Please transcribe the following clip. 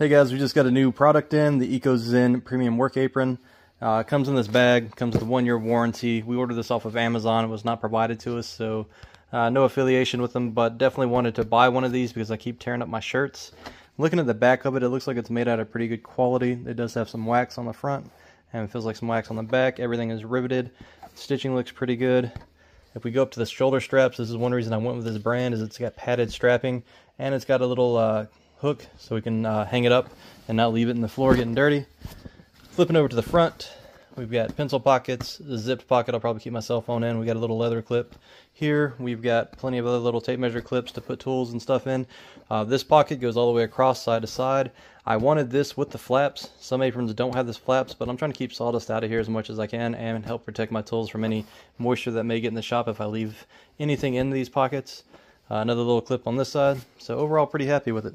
Hey guys, we just got a new product in, the EcoZen Premium Work Apron. It comes in this bag, comes with a 1-year warranty. We ordered this off of Amazon. It was not provided to us, so no affiliation with them, but definitely wanted to buy one of these because I keep tearing up my shirts. Looking at the back of it, it looks like it's made out of pretty good quality. It does have some wax on the front, and it feels like some wax on the back. Everything is riveted. Stitching looks pretty good. If we go up to the shoulder straps, this is one reason I went with this brand, is it's got padded strapping, and it's got a little hook so we can hang it up and not leave it in the floor getting dirty. Flipping over to the front, we've got pencil pockets, a zipped pocket I'll probably keep my cell phone in. We got a little leather clip here. We've got plenty of other little tape measure clips to put tools and stuff in. This pocket goes all the way across side to side. I wanted this with the flaps. Some aprons don't have this flaps, but I'm trying to keep sawdust out of here as much as I can and help protect my tools from any moisture that may get in the shop if I leave anything in these pockets. Another little clip on this side. So overall, pretty happy with it.